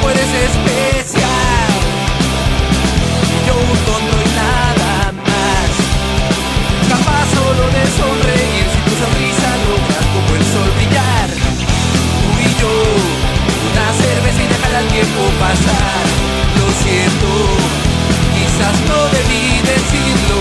cuerpo eres especial. Yo un tonto y nada más, capaz solo de sonreír si tu sonrisa logra como el sol brillar. Tú y yo, una cerveza y dejar al tiempo pasar. Lo siento, quizás no debí decirlo.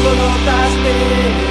Notaste.